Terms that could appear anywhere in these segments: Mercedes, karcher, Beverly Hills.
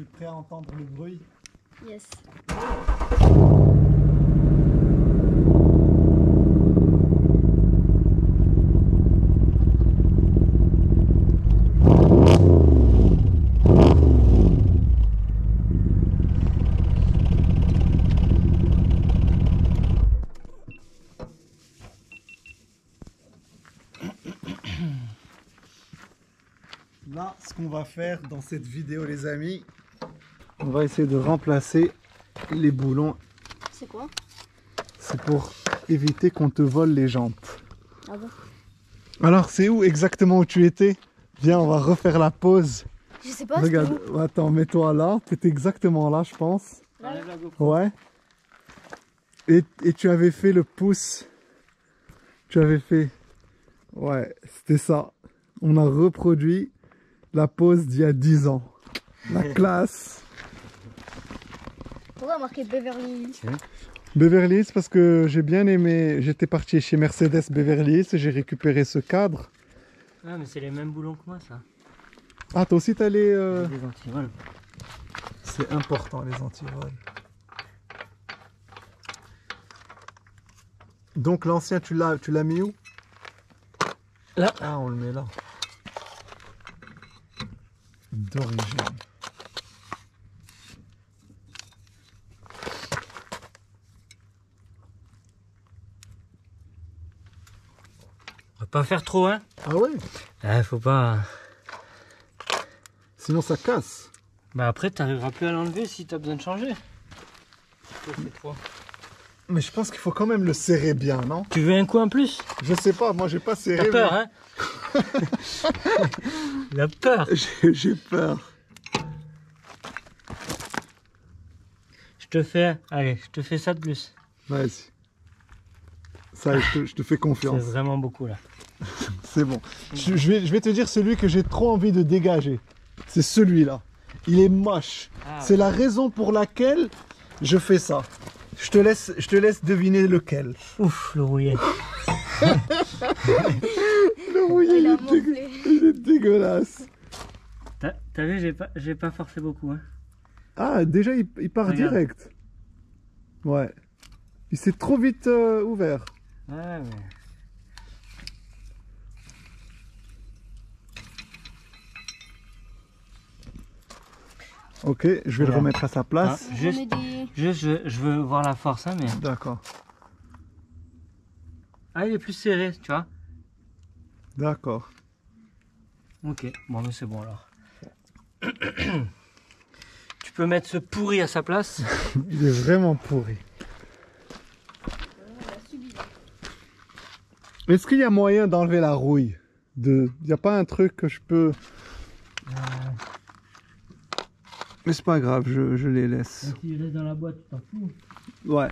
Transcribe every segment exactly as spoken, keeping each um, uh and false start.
suis prêt à entendre le bruit? Yes. Là, ce qu'on va faire dans cette vidéo, les amis, on va essayer de remplacer les boulons. C'est quoi? C'est pour éviter qu'on te vole les jantes. Ah bon? Alors, c'est où exactement où tu étais? Viens, on va refaire la pause. Je sais pas. Regarde, attends, mets-toi là. T'étais exactement là, je pense. Là, ouais. Et, et tu avais fait le pouce. Tu avais fait... Ouais, c'était ça. On a reproduit la pause d'il y a dix ans. La classe. Pourquoi marquer Beverly Hills? Beverly Hills parce que j'ai bien aimé. J'étais parti chez Mercedes Beverly Hills et j'ai récupéré ce cadre. Ah mais c'est les mêmes boulons que moi ça. Ah toi aussi t'as les... Euh... Les antivols. C'est important les antivols. Donc l'ancien tu l'as tu l'as mis où? Là. Ah on le met là. D'origine. On va pas faire trop, hein? Ah ouais? Ah, faut pas. Sinon ça casse. Bah après t'arriveras plus à l'enlever si t'as besoin de changer. Mais je pense qu'il faut quand même le serrer bien, non? Tu veux un coup en plus? Je sais pas, moi j'ai pas serré. T'as peur, mais... hein? La peur. J'ai peur. Je te fais... Allez, je te fais ça de plus. Vas-y. Ça, je te, je te fais confiance. C'est vraiment beaucoup là. C'est bon. Je, je, vais, je vais te dire celui que j'ai trop envie de dégager. C'est celui-là. Il est moche. Ah, c'est ouais. La raison pour laquelle je fais ça. Je te laisse, je te laisse deviner lequel. Ouf, le rouillet. Le rouillé, il, il, est il est dégueulasse. T'as vu, j'ai pas, pas forcé beaucoup. Hein. Ah, déjà, il, il part regarde. Direct. Ouais. Il s'est trop vite euh, ouvert. Ah, mais... Ok, je vais ouais. le remettre à sa place. Ah, juste, juste je, je veux voir la force, hein, mais... D'accord. Ah, il est plus serré, tu vois. D'accord. Ok, bon, mais c'est bon alors. Tu peux mettre ce pourri à sa place. Il est vraiment pourri. Est-ce qu'il y a moyen d'enlever la rouille? De... Il n'y a pas un truc que je peux... Euh... Mais c'est pas grave, je, je les laisse. Si il reste dans la boîte, tu t'en fous? Ouais.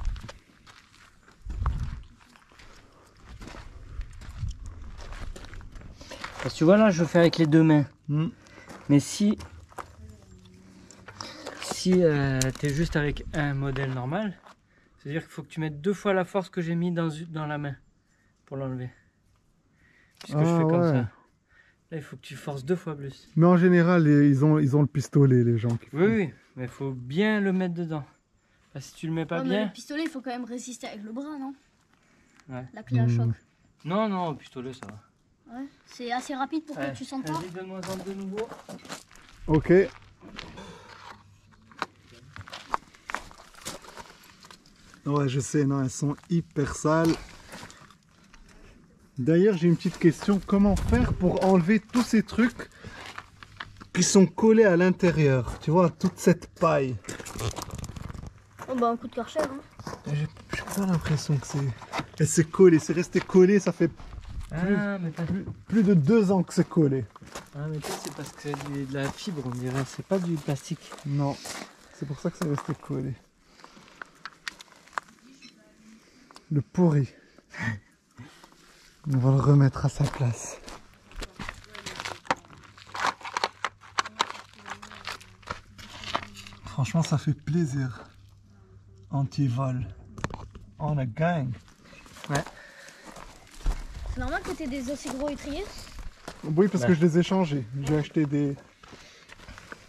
Parce que tu vois là je veux faire avec les deux mains, mmh. mais si, si euh, tu es juste avec un modèle normal, c'est-à-dire qu'il faut que tu mettes deux fois la force que j'ai mis dans, dans la main pour l'enlever. Puisque ah, je fais comme ouais. ça. Là il faut que tu forces deux fois plus. Mais en général ils ont, ils ont le pistolet les gens. Qui oui, font. Oui, mais il faut bien le mettre dedans. Là, si tu le mets pas ouais, bien... Mais le pistolet il faut quand même résister avec le bras non ouais. La clé à mmh. choc. Non, non, le pistolet ça va. Ouais, c'est assez rapide pour ouais. que tu sentes pas. Vas-y, donne-moi un de nouveau. Ok. Ouais, je sais, non, elles sont hyper sales. D'ailleurs, j'ai une petite question. Comment faire pour enlever tous ces trucs qui sont collés à l'intérieur? Tu vois, toute cette paille. Oh bah, un coup de karcher, hein. J'ai pas l'impression que c'est... C'est collé, c'est resté collé, ça fait... Plus, ah, mais plus, plus de deux ans que c'est collé. Ah mais tu sais c'est parce que c'est de la fibre on dirait, c'est pas du plastique. Non, c'est pour ça que c'est resté collé. Le pourri. On va le remettre à sa place. Franchement ça fait plaisir. Anti-vol. On a gang. Ouais. C'est normal que tu aies des aussi gros étriers? Oui, parce bah. que je les ai changés. J'ai acheté des,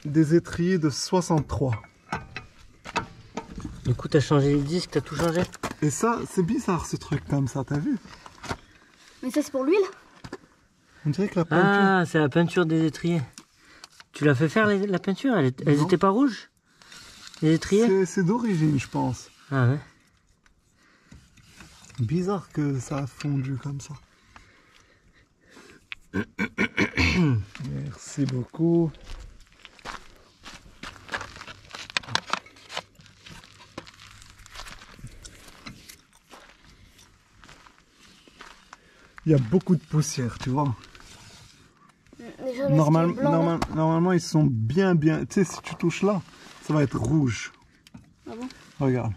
des étriers de soixante-trois. Du coup, t'as changé les disques, t'as tout changé. Et ça, c'est bizarre ce truc comme ça, t'as vu? Mais ça, c'est pour l'huile. On dirait que la peinture... Ah, c'est la peinture des étriers. Tu l'as fait faire, les, la peinture? Elle n'était pas rouge, les étriers? C'est d'origine, je pense. Ah ouais. Bizarre que ça a fondu comme ça. Merci beaucoup. Il y a beaucoup de poussière, tu vois. Normal, normal, normalement, ils sont bien, bien... Tu sais, si tu touches là, ça va être rouge. Ah bon? Regarde.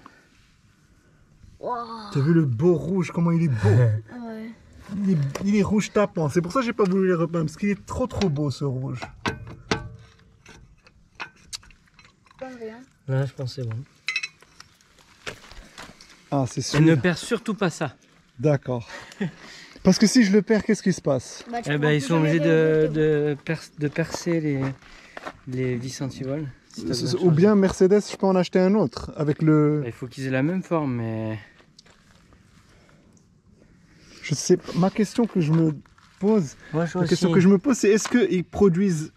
Wow. T'as vu le beau rouge, comment il est beau? Ouais. il, est, il est rouge tapant. C'est pour ça que j'ai pas voulu les repeindre, parce qu'il est trop trop beau ce rouge. Pas rien. Ouais, je pense que c'est bon. Ah, c'est sûr. Et ne perds surtout pas ça. D'accord. Parce que si je le perds, qu'est-ce qui se passe? Bah, eh bah, ils sont obligés de, de, percer, de percer les, les vis antivols. Si ou bien Mercedes, je peux en acheter un autre avec le... Bah, il faut qu'ils aient la même forme, mais... Je sais pas. Ma question que je me pose, ouais, je la question aussi. que je me pose, c'est est-ce qu'ils produisent...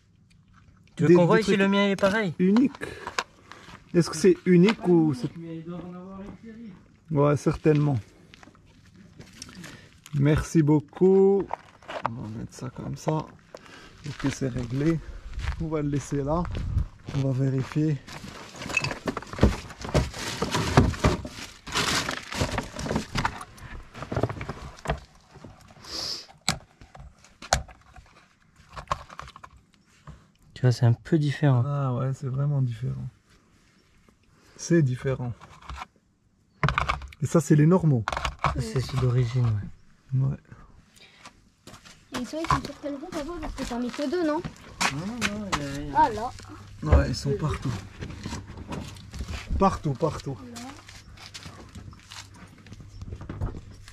Tu veux qu'on voie si le mien est pareil? Unique. Est-ce que c'est unique pas ou... Unique, mais il doit en avoir une série. Ouais, certainement. Merci beaucoup. On va mettre ça comme ça. Ok, c'est réglé. On va le laisser là. On va vérifier. Tu vois, c'est un peu différent. Ah ouais, c'est vraiment différent. C'est différent. Et ça, c'est les normaux. Oui. C'est ceux d'origine, ouais. Ouais. Ils sont surprenants d'abord parce que t'en mets que deux, non? Non, non, non. Il y a... Ah là. Ouais, ils sont partout. Partout, partout.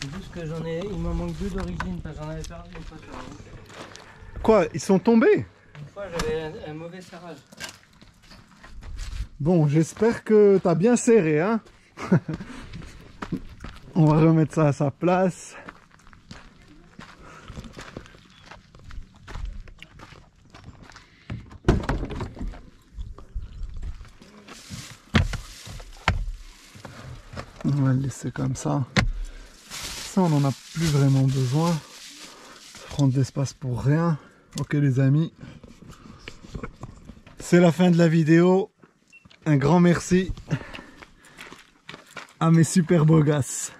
C'est juste que j'en ai. Il m'en manque deux d'origine parce que j'en avais perdu une fois sur la route. Quoi? Ils sont tombés? Une fois j'avais un, un mauvais serrage. Bon, j'espère que t'as bien serré, hein. On va remettre ça à sa place. On va le laisser comme ça. Ça, on n'en a plus vraiment besoin. Prendre de l'espace pour rien. Ok les amis. C'est la fin de la vidéo. Un grand merci à mes super beaux gosses.